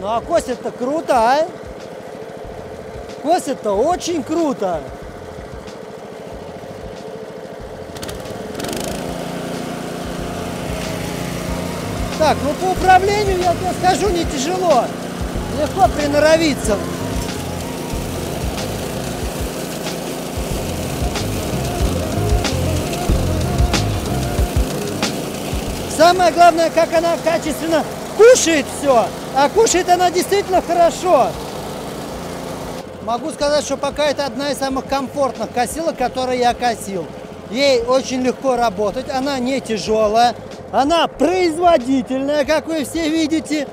Ну а косит-то круто, а? Косит-то очень круто. Так, ну по управлению, я тебе скажу, не тяжело. Легко приноровиться. Самое главное, как она качественно кушает все, а кушает она действительно хорошо. Могу сказать, что пока это одна из самых комфортных косилок, которые я косил. Ей очень легко работать, она не тяжелая, она производительная, как вы все видите.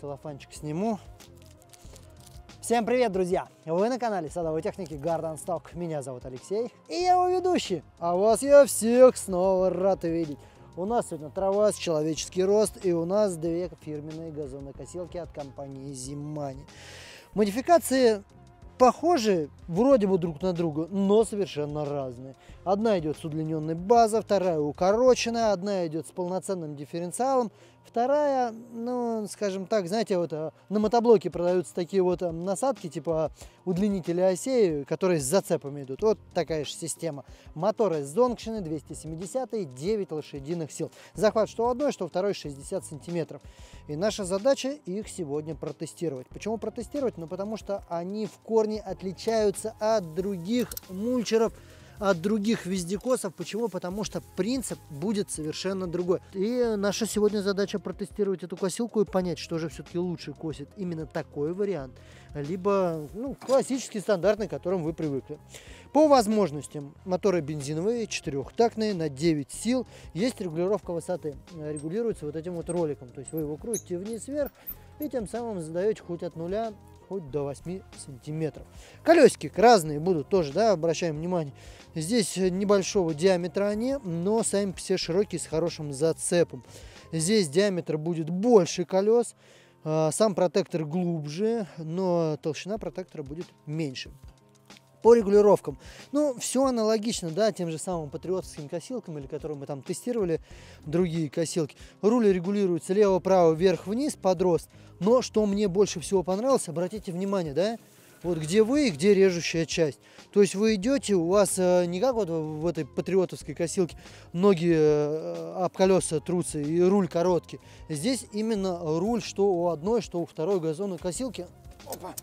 Целлофанчик сниму. Всем привет, друзья! Вы на канале Садовой Техники Gardenstock. Меня зовут Алексей, и я его ведущий. А вас я всех снова рад видеть. У нас сегодня трава с человеческий рост, и у нас две фирменные газонокосилки от компании Зимани. Модификации похожи вроде бы друг на друга, но совершенно разные. Одна идет с удлиненной базой, вторая укороченная, одна идет с полноценным дифференциалом, вторая, ну, скажем так, знаете, вот на мотоблоке продаются такие вот насадки, типа удлинителя осей, которые с зацепами идут. Вот такая же система. Моторы сдонгшены, 270, 9 лошадиных сил. Захват что одной, что второй 60 сантиметров. И наша задача их сегодня протестировать. Почему протестировать? Ну, потому что они в корне отличаются от других мульчеров, от других вездекосов. Почему? Потому что принцип будет совершенно другой. И наша сегодня задача протестировать эту косилку и понять, что же все-таки лучше косит. Именно такой вариант. Либо, ну, классический стандартный, к которому вы привыкли. По возможностям моторы бензиновые, четырехтактные, на 9 сил. Есть регулировка высоты. Регулируется вот этим вот роликом. То есть вы его крутите вниз-вверх и тем самым задаете хоть от нуля, до 8 сантиметров. Колесики разные будут тоже, да, обращаем внимание. Здесь небольшого диаметра они, но сами все широкие, с хорошим зацепом. Здесь диаметр будет больше колес, сам протектор глубже, но толщина протектора будет меньше. По регулировкам, ну, все аналогично, да, тем же самым патриотским косилкам, или которые мы там тестировали, другие косилки. Рули регулируются лево-право, вверх-вниз, под рост. Но что мне больше всего понравилось, обратите внимание, да, вот где вы и где режущая часть. То есть вы идете, у вас не как вот в этой патриотовской косилке ноги об колеса трутся и руль короткий. Здесь именно руль что у одной, что у второй газонной косилки. Опа,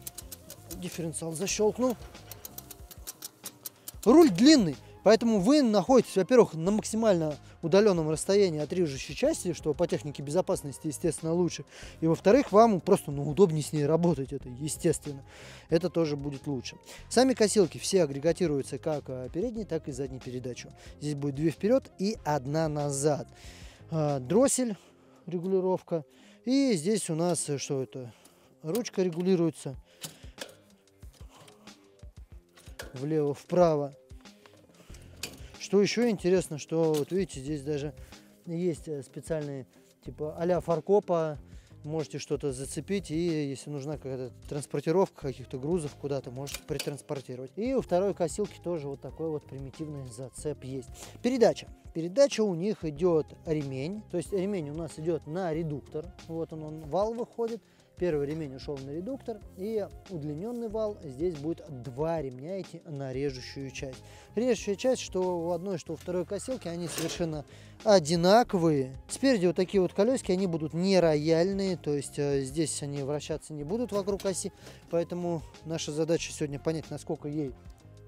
дифференциал защелкнул. Руль длинный, поэтому вы находитесь, во-первых, на максимально удаленном расстоянии от режущей части, что по технике безопасности, естественно, лучше. И, во-вторых, вам просто, ну, удобнее с ней работать, это естественно. Это тоже будет лучше. Сами косилки все агрегатируются как передней, так и задней передачу. Здесь будет две вперед и одна назад. Дроссель, регулировка. И здесь у нас, что это, ручка регулируется. Влево, вправо. Что еще интересно, что вот видите, здесь даже есть специальные типа а-ля фаркопа, можете что-то зацепить, и если нужна какая-то транспортировка каких-то грузов куда-то, можете притранспортировать. И у второй косилки тоже вот такой вот примитивный зацеп есть. Передача. Передача у них идет ремень, то есть ремень у нас идет на редуктор, вот он вал выходит. Первый ремень ушел на редуктор, и удлиненный вал, здесь будет два ремня идти на режущую часть. Режущая часть, что у одной, что у второй косилки, они совершенно одинаковые. Спереди вот такие вот колесики, они будут не рояльные, то есть здесь они вращаться не будут вокруг оси, поэтому наша задача сегодня понять, насколько ей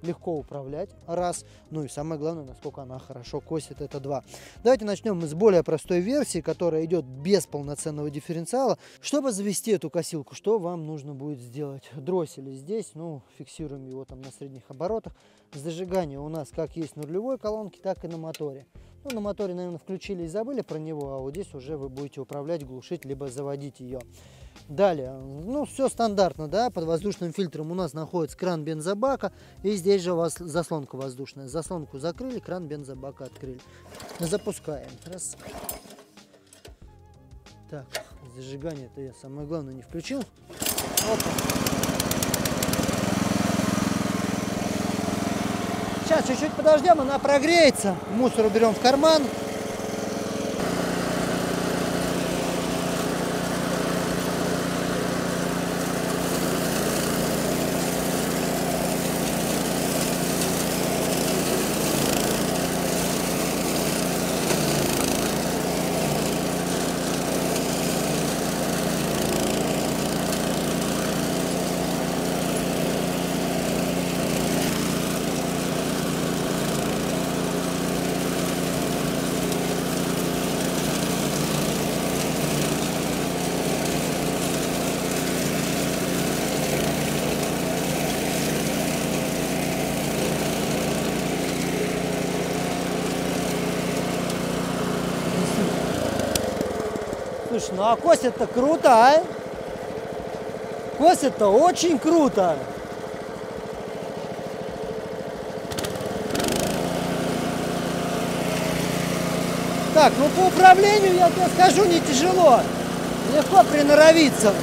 легко управлять, раз. Ну и самое главное, насколько она хорошо косит, это два. Давайте начнем мы с более простой версии, которая идет без полноценного дифференциала. Чтобы завести эту косилку, что вам нужно будет сделать? Дроссели здесь, ну, фиксируем его там на средних оборотах. Зажигание у нас как есть на рулевой колонке, так и на моторе. Ну, на моторе, наверное, включили и забыли про него, а вот здесь уже вы будете управлять, глушить, либо заводить ее. Далее, ну, все стандартно, да, под воздушным фильтром у нас находится кран бензобака, и здесь же у вас заслонка воздушная. Заслонку закрыли, кран бензобака открыли. Запускаем. Раз. Так, зажигание-то я, самое главное, не включил. Сейчас чуть-чуть подождем, она прогреется. Мусор уберем в карман. Слушай, ну а косит-то круто, а? Косит-то очень круто. Так, ну по управлению, я тебе скажу, не тяжело. Легко приноровиться.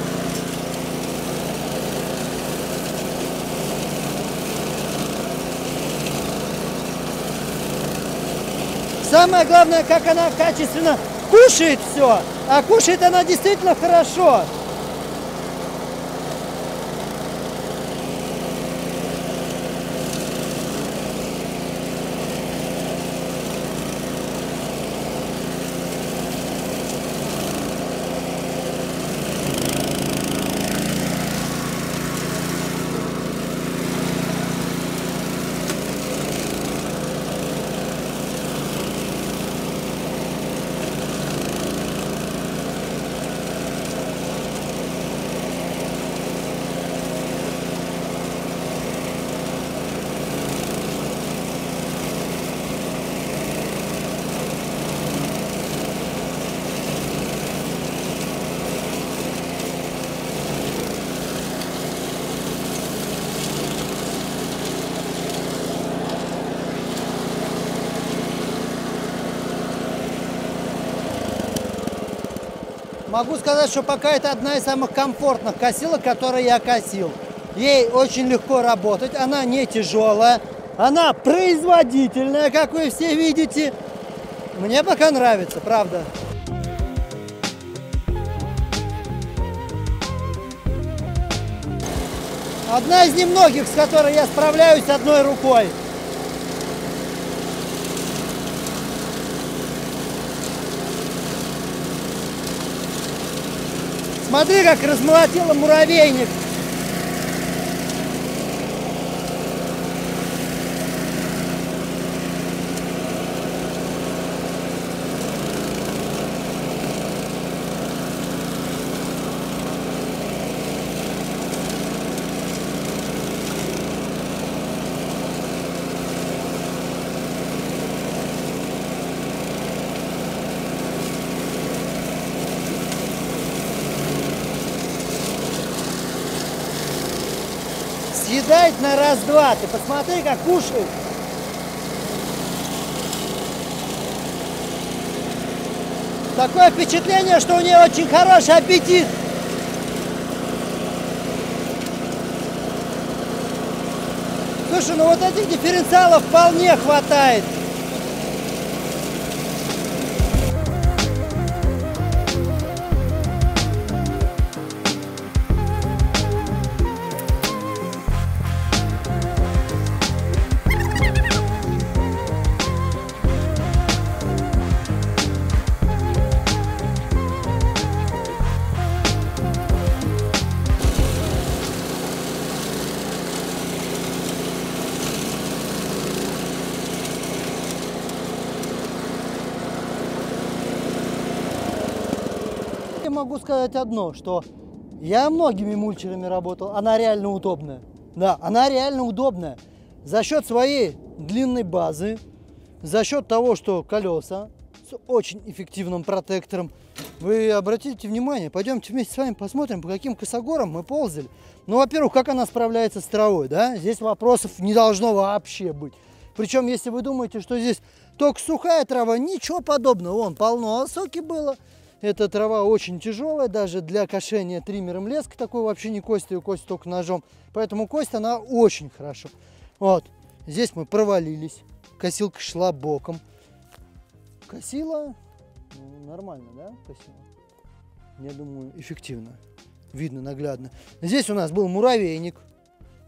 Самое главное, как она качественно кушает все. А кушает она действительно хорошо. Могу сказать, что пока это одна из самых комфортных косилок, которые я косил. Ей очень легко работать, она не тяжелая, она производительная, как вы все видите. Мне пока нравится, правда. Одна из немногих, с которой я справляюсь одной рукой. Смотри, как размолотила муравейник. Съедает на раз-два. Ты посмотри, как кушает. Такое впечатление, что у нее очень хороший аппетит. Слушай, ну вот этих дифференциалов вполне хватает. могу сказать одно, что я многими мульчерами работал, она реально удобная. Да, она реально удобная. За счет своей длинной базы, за счет того, что колеса с очень эффективным протектором. Вы обратите внимание, пойдемте вместе с вами посмотрим, по каким косогорам мы ползали. Ну, во-первых, как она справляется с травой, да? Здесь вопросов не должно вообще быть. Причем, если вы думаете, что здесь только сухая трава, ничего подобного. Вон, полно осоки было. Эта трава очень тяжелая, даже для кошения триммером леска такой вообще не костью, кость только ножом. Поэтому кость, она очень хорошо. Вот, здесь мы провалились, косилка шла боком. Косила, ну, нормально, да, косила? Я думаю, эффективно, видно наглядно. Здесь у нас был муравейник,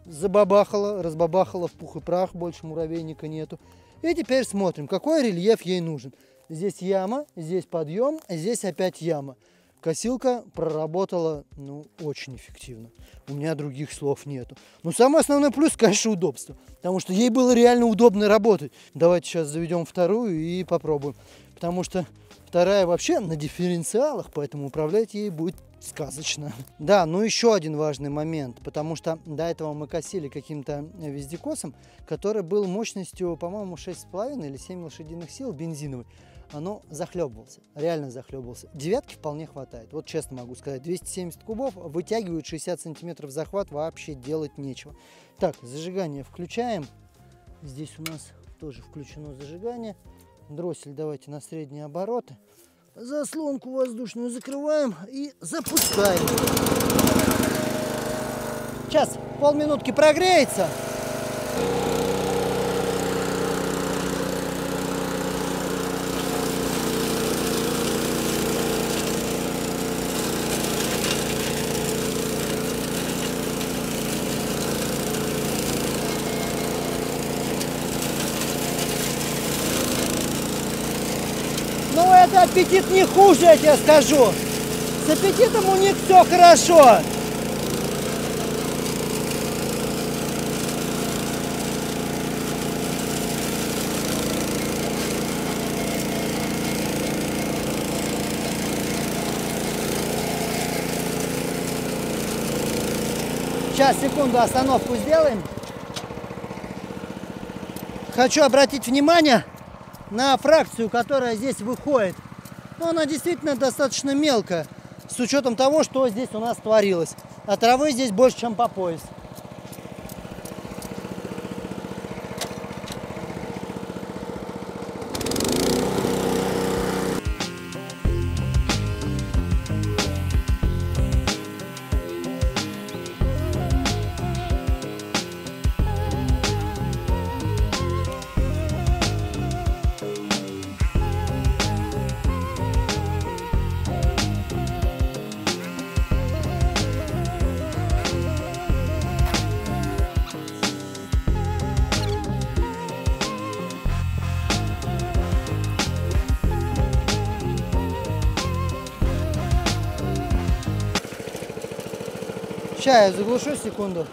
забабахала, разбабахала в пух и прах, больше муравейника нету. И теперь смотрим, какой рельеф ей нужен. Здесь яма, здесь подъем, здесь опять яма. Косилка проработала, ну, очень эффективно. У меня других слов нету. Но самый основной плюс, конечно, удобство. Потому что ей было реально удобно работать. Давайте сейчас заведем вторую и попробуем. Потому что вторая вообще на дифференциалах, поэтому управлять ей будет сказочно. Да, ну еще один важный момент. Потому что до этого мы косили каким-то вездекосом, который был мощностью, по-моему, 6,5 или 7 лошадиных сил бензиновый. Оно захлебывался, реально захлебывался. Девятки вполне хватает, вот честно могу сказать. 270 кубов, вытягивают 60 сантиметров захват, вообще делать нечего. Так, зажигание включаем. Здесь у нас тоже включено зажигание. Дроссель давайте на средние обороты. Заслонку воздушную закрываем и запускаем. Сейчас полминутки прогреется. Аппетит не хуже, я тебе скажу. С аппетитом у них все хорошо. Сейчас, секунду, остановку сделаем. Хочу обратить внимание на фракцию, которая здесь выходит. Но она действительно достаточно мелкая, с учетом того, что здесь у нас творилось. А травы здесь больше, чем по пояс. Сейчас я заглушу секунду.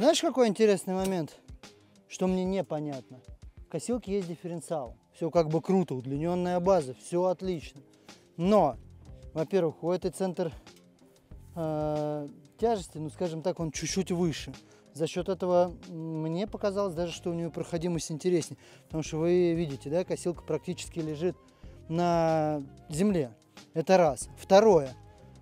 Знаешь, какой интересный момент, что мне непонятно? В косилке есть дифференциал. Все как бы круто, удлиненная база, все отлично. Но, во-первых, у этой центр тяжести, ну скажем так, он чуть-чуть выше. За счет этого мне показалось даже, что у нее проходимость интереснее. Потому что вы видите, да, косилка практически лежит на земле. Это раз. Второе.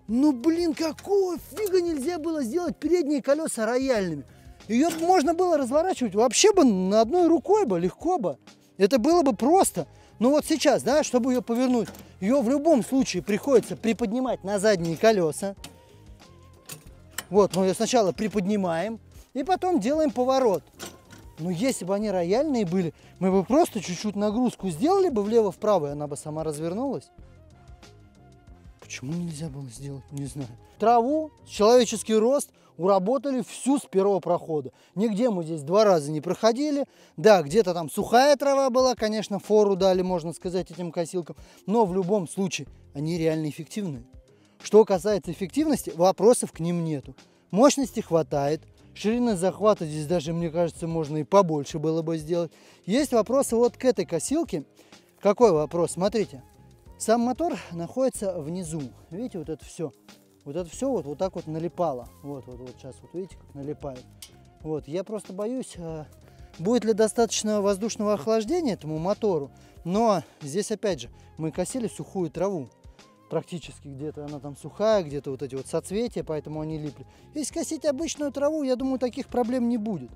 Ну, блин, какого фига нельзя было сделать передние колеса рояльными? Ее можно было разворачивать вообще бы на одной рукой бы, легко бы. Это было бы просто. Но вот сейчас, да, чтобы ее повернуть, ее в любом случае приходится приподнимать на задние колеса. Вот, мы ее сначала приподнимаем и потом делаем поворот. Но если бы они рояльные были, мы бы просто чуть-чуть нагрузку сделали бы влево-вправо, и она бы сама развернулась. Почему нельзя было сделать, не знаю. Траву, человеческий рост уработали всю с первого прохода. Нигде мы здесь два раза не проходили. Да, где-то там сухая трава была, конечно, фору дали, можно сказать, этим косилкам. Но в любом случае они реально эффективны. Что касается эффективности, вопросов к ним нету. Мощности хватает. Ширины захвата здесь даже, мне кажется, можно и побольше было бы сделать. Есть вопросы вот к этой косилке. Какой вопрос? Смотрите. Сам мотор находится внизу. Видите, вот это все. Вот это все вот так вот налипало. Вот сейчас вот видите, как налипает. Вот, я просто боюсь, будет ли достаточно воздушного охлаждения этому мотору. Но здесь опять же мы косили сухую траву. Практически где-то она там сухая, где-то вот эти вот соцветия, поэтому они липли. Если косить обычную траву, я думаю, таких проблем не будет.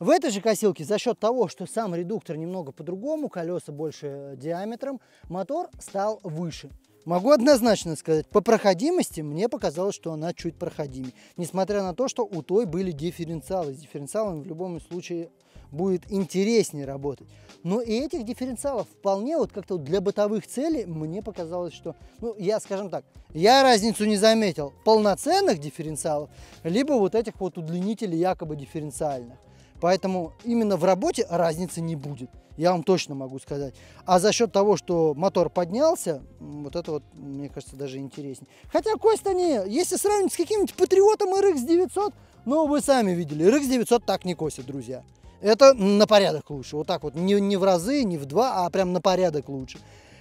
В этой же косилке за счет того, что сам редуктор немного по-другому, колеса больше диаметром, мотор стал выше. Могу однозначно сказать, по проходимости мне показалось, что она чуть проходимее. Несмотря на то, что у той были дифференциалы. С дифференциалом в любом случае будет интереснее работать. Но и этих дифференциалов вполне вот как-то для бытовых целей мне показалось, что... Ну, я, скажем так, я разницу не заметил. Полноценных дифференциалов, либо вот этих вот удлинителей якобы дифференциальных. Поэтому именно в работе разницы не будет, я вам точно могу сказать. А за счет того, что мотор поднялся, вот это вот, мне кажется, даже интереснее. Хотя кость они, если сравнить с каким-нибудь Патриотом RX 900, ну вы сами видели, RX 900 так не косит, друзья. Это на порядок лучше, вот так вот, не в разы, не в два, а прям на порядок лучше.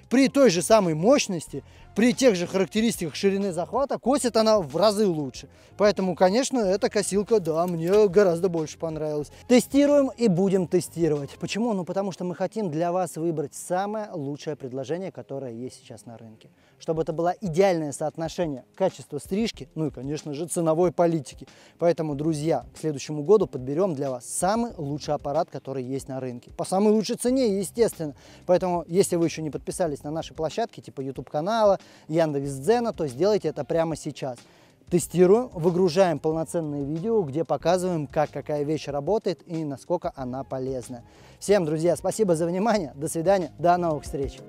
При той же самой мощности, при тех же характеристиках ширины захвата, косит она в разы лучше. Поэтому, конечно, эта косилка, да, мне гораздо больше понравилась. Тестируем и будем тестировать. Почему? Ну, потому что мы хотим для вас выбрать самое лучшее предложение, которое есть сейчас на рынке. Чтобы это было идеальное соотношение качества стрижки, ну и, конечно же, ценовой политики. Поэтому, друзья, к следующему году подберем для вас самый лучший аппарат, который есть на рынке. По самой лучшей цене, естественно. Поэтому, если вы еще не подписались на наши площадки, типа YouTube-канала, Яндекс.Дзена, то сделайте это прямо сейчас. Тестируем, выгружаем полноценные видео, где показываем, как какая вещь работает и насколько она полезна. Всем, друзья, спасибо за внимание, до свидания, до новых встреч!